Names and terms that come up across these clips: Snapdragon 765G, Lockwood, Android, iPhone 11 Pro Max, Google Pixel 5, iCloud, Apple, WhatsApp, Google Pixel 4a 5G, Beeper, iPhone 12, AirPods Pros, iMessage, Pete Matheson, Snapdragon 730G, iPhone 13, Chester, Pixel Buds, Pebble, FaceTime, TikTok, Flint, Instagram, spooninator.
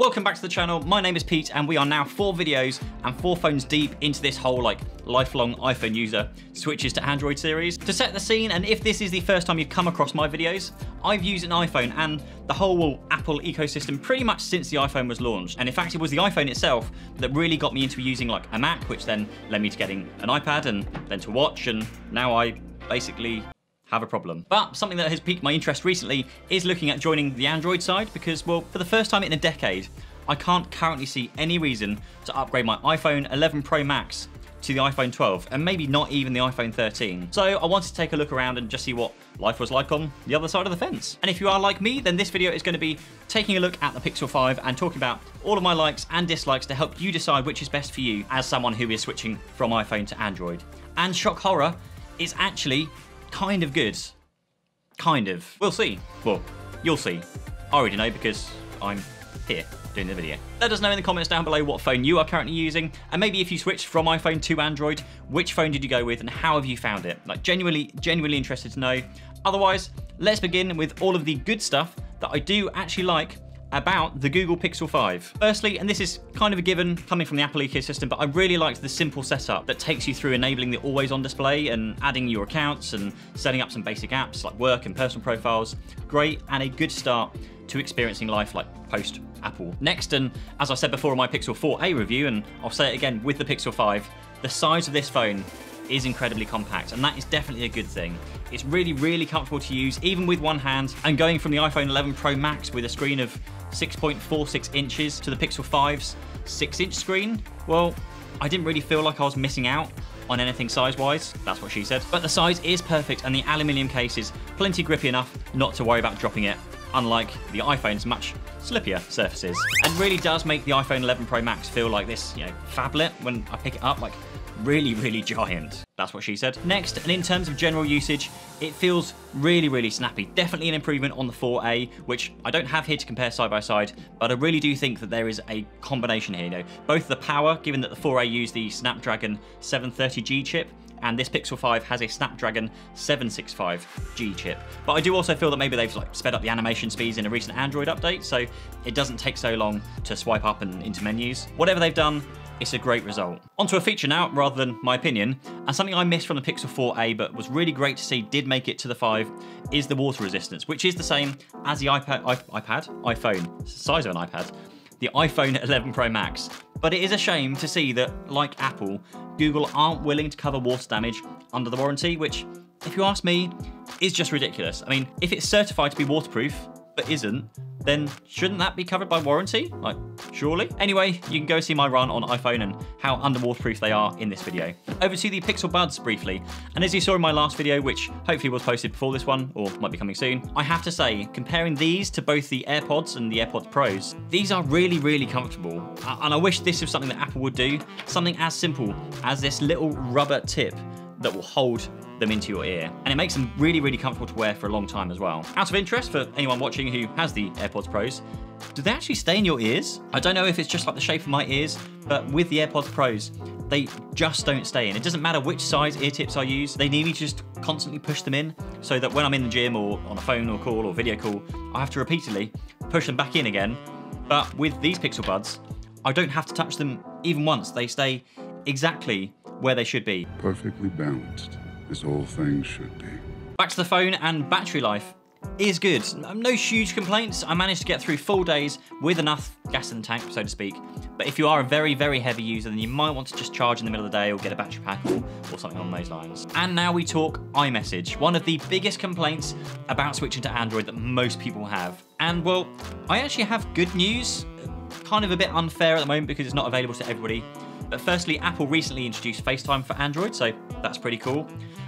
Welcome back to the channel. My name is Pete and we are now 4 videos and 4 phones deep into this whole lifelong iPhone user switches to Android series. To set the scene, and if this is the first time you've come across my videos, I've used an iPhone and the whole Apple ecosystem pretty much since the iPhone was launched. And in fact, it was the iPhone itself that really got me into using like a Mac, which then led me to getting an iPad and then to watch, and now I basically have a problem. But something that has piqued my interest recently is looking at joining the Android side because, well, for the first time in a decade, I can't currently see any reason to upgrade my iPhone 11 Pro Max to the iPhone 12 and maybe not even the iPhone 13. So I wanted to take a look around and just see what life was like on the other side of the fence. And if you are like me, then this video is going to be taking a look at the Pixel 5 and talking about all of my likes and dislikes to help you decide which is best for you as someone who is switching from iPhone to Android. And shock horror, it's actually kind of good. Kind of. We'll see. Well, you'll see. I already know because I'm here doing the video. Let us know in the comments down below what phone you are currently using, and maybe if you switched from iPhone to Android, which phone did you go with and how have you found it? Like, genuinely interested to know. Otherwise, let's begin with all of the good stuff that I do actually like about the Google Pixel 5. Firstly, and this is kind of a given coming from the Apple ecosystem, but I really liked the simple setup that takes you through enabling the always-on display and adding your accounts and setting up some basic apps like work and personal profiles. Great, and a good start to experiencing life like post-Apple. Next, and as I said before in my Pixel 4a review, and I'll say it again with the Pixel 5, the size of this phone is incredibly compact, and that is definitely a good thing. It's really, really comfortable to use, even with one hand, and going from the iPhone 11 Pro Max with a screen of 6.46 inches to the Pixel 5's 6-inch screen, well, I didn't really feel like I was missing out on anything size-wise, that's what she said. But the size is perfect, and the aluminium case is plenty grippy enough not to worry about dropping it, unlike the iPhone's much slippier surfaces. And really does make the iPhone 11 Pro Max feel like this, you know, phablet when I pick it up, like really, really giant. That's what she said. Next, and in terms of general usage, it feels really, really snappy. Definitely an improvement on the 4a, which I don't have here to compare side by side, but I really do think that there is a combination here. You know, both the power, given that the 4a used the Snapdragon 730G chip, and this Pixel 5 has a Snapdragon 765G chip. But I do also feel that maybe they've like sped up the animation speeds in a recent Android update, so it doesn't take so long to swipe up and into menus. Whatever they've done, it's a great result. Onto a feature now, rather than my opinion, and something I missed from the Pixel 4a, but was really great to see did make it to the 5, is the water resistance, which is the same as the iPhone, it's the size of an iPad, the iPhone 11 Pro Max. But it is a shame to see that, like Apple, Google aren't willing to cover water damage under the warranty, which, if you ask me, is just ridiculous. I mean, if it's certified to be waterproof, but isn't, then shouldn't that be covered by warranty? Like, surely? Anyway, you can go see my run on iPhone and how underwaterproof they are in this video. Over to the Pixel Buds briefly. And as you saw in my last video, which hopefully was posted before this one, or might be coming soon, I have to say, comparing these to both the AirPods and the AirPods Pros, these are really, really comfortable. And I wish this was something that Apple would do, something as simple as this little rubber tip that will hold them into your ear. And it makes them really, really comfortable to wear for a long time as well. Out of interest for anyone watching who has the AirPods Pros, do they actually stay in your ears? I don't know if it's just like the shape of my ears, but with the AirPods Pros, they just don't stay in. It doesn't matter which size ear tips I use, they need me to just constantly push them in so that when I'm in the gym or on a phone or call or video call, I have to repeatedly push them back in again. But with these Pixel Buds, I don't have to touch them even once. They stay exactly where they should be. Perfectly balanced, as all things should be. Back to the phone, and battery life is good. No huge complaints. I managed to get through full days with enough gas in the tank, so to speak. But if you are a very, very heavy user, then you might want to just charge in the middle of the day or get a battery pack or something along those lines. And now we talk iMessage, one of the biggest complaints about switching to Android that most people have. And well, I actually have good news. Kind of a bit unfair at the moment because it's not available to everybody. But firstly, Apple recently introduced FaceTime for Android, so that's pretty cool.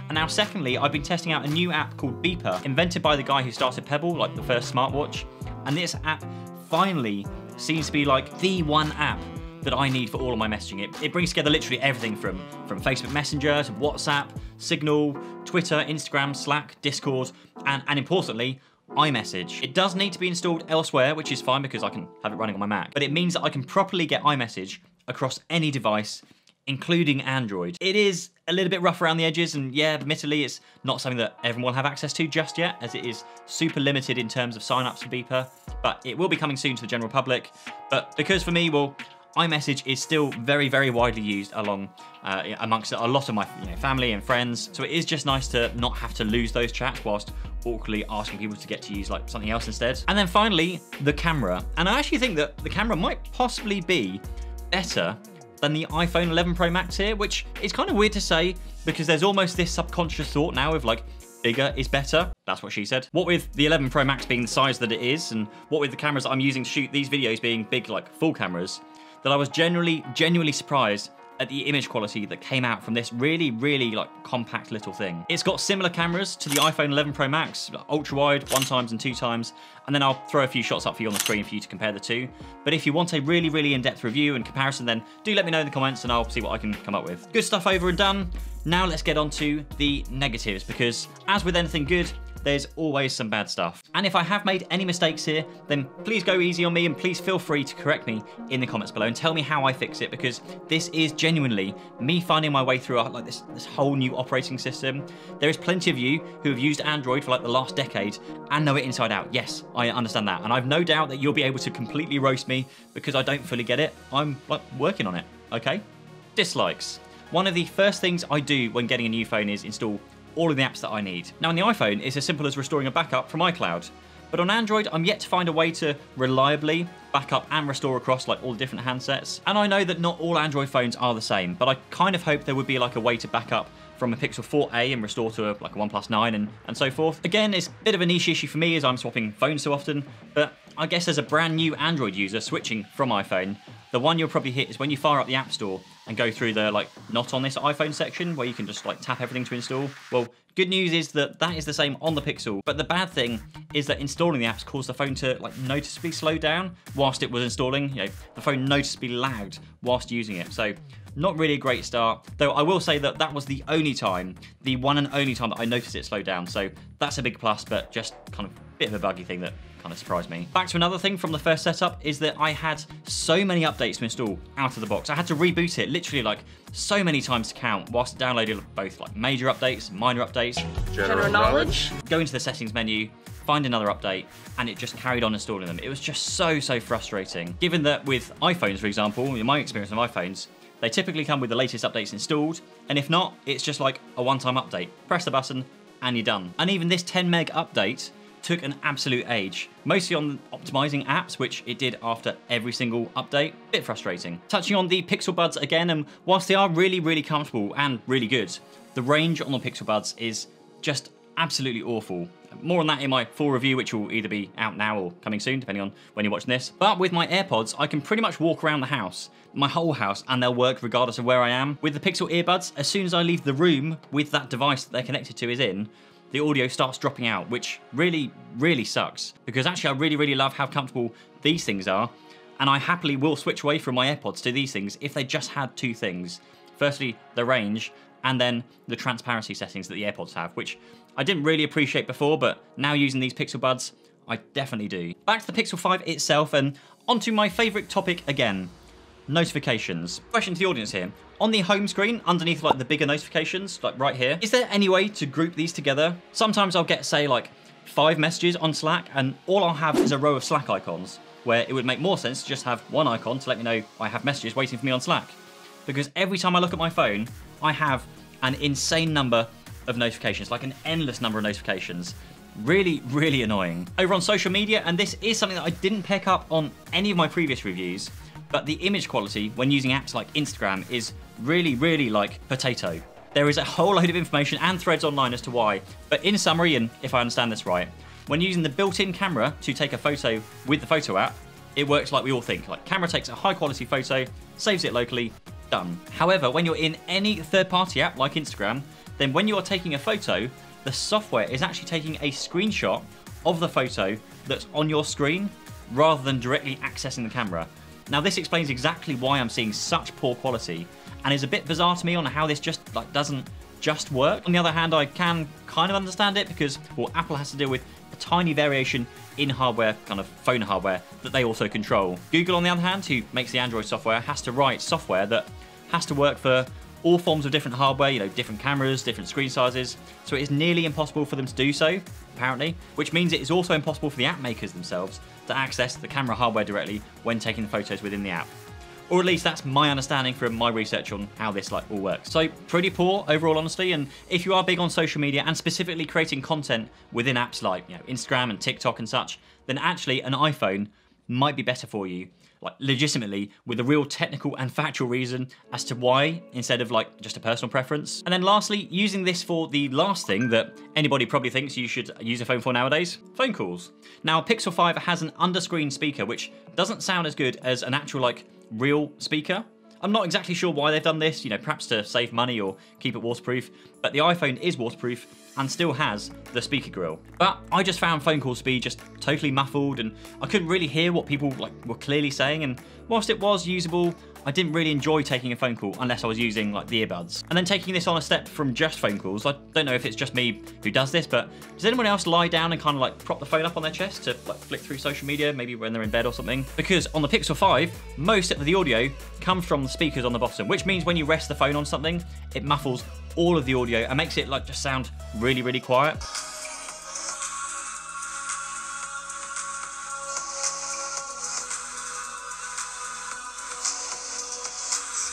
And now secondly, I've been testing out a new app called Beeper, invented by the guy who started Pebble, like the first smartwatch. And this app finally seems to be like the one app that I need for all of my messaging. It brings together literally everything from Facebook Messenger to WhatsApp, Signal, Twitter, Instagram, Slack, Discord, and importantly, iMessage. It does need to be installed elsewhere, which is fine because I can have it running on my Mac, but it means that I can properly get iMessage across any device including Android. It is a little bit rough around the edges, and yeah, admittedly, it's not something that everyone will have access to just yet, as it is super limited in terms of signups for Beeper, but it will be coming soon to the general public. But because for me, well, iMessage is still very, very widely used amongst a lot of my family and friends, so it is just nice to not have to lose those chats whilst awkwardly asking people to get to use like something else instead. And then finally, the camera. And I actually think that the camera might possibly be better than the iPhone 11 Pro Max here, which is kind of weird to say because there's almost this subconscious thought now of like, bigger is better. That's what she said. What with the 11 Pro Max being the size that it is, and what with the cameras I'm using to shoot these videos being big, like full cameras, that I was genuinely surprised at the image quality that came out from this really like compact little thing. It's got similar cameras to the iPhone 11 Pro Max, ultra wide, 1x and 2x, and then I'll throw a few shots up for you on the screen for you to compare the two. But if you want a really in-depth review and comparison, then do let me know in the comments and I'll see what I can come up with. Good stuff over and done. Now let's get on to the negatives, because as with anything good, there's always some bad stuff. And if I have made any mistakes here, then please go easy on me and please feel free to correct me in the comments below and tell me how I fix it, because this is genuinely me finding my way through like this whole new operating system. There is plenty of you who have used Android for like the last decade and know it inside out. Yes, I understand that. And I've no doubt that you'll be able to completely roast me because I don't fully get it. I'm like working on it, okay? Dislikes. One of the first things I do when getting a new phone is install all of the apps that I need. Now on the iPhone, it's as simple as restoring a backup from iCloud. But on Android, I'm yet to find a way to reliably back up and restore across like all the different handsets. And I know that not all Android phones are the same, but I kind of hope there would be like a way to back up from a Pixel 4a and restore to like a OnePlus 9 and so forth. Again, it's a bit of a niche issue for me as I'm swapping phones so often, but I guess as a brand new Android user switching from iPhone, the one you'll probably hit is when you fire up the App Store and go through the like not on this iPhone section where you can just like tap everything to install. Well, good news is that that is the same on the Pixel, but the bad thing is that installing the apps caused the phone to like noticeably slow down whilst it was installing. You know, the phone noticeably lagged whilst using it. So not really a great start, though I will say that that was the only time, the one and only time that I noticed it slow down. So that's a big plus, but just kind of a bit of a buggy thing that kind of surprised me. Back to another thing from the first setup is that I had so many updates to install out of the box. I had to reboot it literally like so many times to count whilst downloading both like major updates, minor updates, general knowledge. Go into the settings menu, find another update, and it just carried on installing them. It was just so frustrating. Given that with iPhones, for example, in my experience on iPhones, they typically come with the latest updates installed, and if not, it's just like a one-time update. Press the button and you're done. And even this 10 meg update took an absolute age, mostly on optimizing apps, which it did after every single update. Bit frustrating. Touching on the Pixel Buds again, and whilst they are really comfortable and really good, the range on the Pixel Buds is just absolutely awful. More on that in my full review, which will either be out now or coming soon, depending on when you're watching this. But with my AirPods, I can pretty much walk around the house, my whole house, and they'll work regardless of where I am. With the Pixel earbuds, as soon as I leave the room with that device that they're connected to is in, the audio starts dropping out, which really sucks, because actually I really love how comfortable these things are, and I happily will switch away from my AirPods to these things if they just had two things. Firstly, the range, and then the transparency settings that the AirPods have, which I didn't really appreciate before, but now using these Pixel Buds, I definitely do. Back to the Pixel 5 itself, and onto my favorite topic again, notifications. Question to the audience here. On the home screen, underneath like the bigger notifications, like right here, is there any way to group these together? Sometimes I'll get, say, like 5 messages on Slack, and all I'll have is a row of Slack icons, where it would make more sense to just have one icon to let me know I have messages waiting for me on Slack. Because every time I look at my phone, I have an insane number of notifications, like an endless number of notifications. Really annoying. Over on social media, and this is something that I didn't pick up on any of my previous reviews, but the image quality when using apps like Instagram is really like potato. There is a whole load of information and threads online as to why, but in summary, and if I understand this right, when using the built-in camera to take a photo with the photo app, it works like we all think. Like camera takes a high quality photo, saves it locally, done. However, when you're in any third-party app like Instagram, then when you are taking a photo, the software is actually taking a screenshot of the photo that's on your screen rather than directly accessing the camera. Now this explains exactly why I'm seeing such poor quality, and is a bit bizarre to me on how this just like doesn't just work. On the other hand, I can kind of understand it because, well, Apple has to deal with a tiny variation in hardware, kind of phone hardware, that they also control. Google, on the other hand, who makes the Android software, has to write software that has to work for all forms of different hardware, you know, different cameras, different screen sizes. So it is nearly impossible for them to do so, apparently, which means it is also impossible for the app makers themselves to access the camera hardware directly when taking photos within the app. Or at least that's my understanding from my research on how this all works. So pretty poor overall, honestly, and if you are big on social media and specifically creating content within apps like, you know, Instagram and TikTok and such, then actually an iPhone might be better for you, like legitimately, with a real technical and factual reason as to why, instead of like just a personal preference. And then lastly, using this for the last thing that anybody probably thinks you should use a phone for nowadays, phone calls. Now, Pixel 5 has an under-screen speaker, which doesn't sound as good as an actual like real speaker. I'm not exactly sure why they've done this, you know, perhaps to save money or keep it waterproof, but the iPhone is waterproof and still has the speaker grille. But I just found phone calls to be just totally muffled and I couldn't really hear what people were clearly saying, and whilst it was usable, I didn't really enjoy taking a phone call unless I was using like the earbuds. And then taking this on a step from just phone calls, I don't know if it's just me who does this, but does anyone else lie down and kind of like prop the phone up on their chest to like flick through social media, maybe when they're in bed or something? Because on the Pixel 5, most of the audio comes from the speakers on the bottom, which means when you rest the phone on something, it muffles all of the audio and makes it like just sound really, really quiet.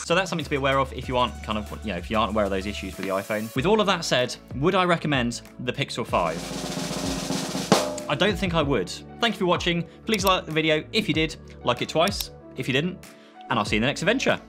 So that's something to be aware of if you aren't if you aren't aware of those issues with the iPhone. With all of that said, would I recommend the Pixel 5? I don't think I would. Thank you for watching. Please like the video if you did, like it twice if you didn't, and I'll see you in the next adventure.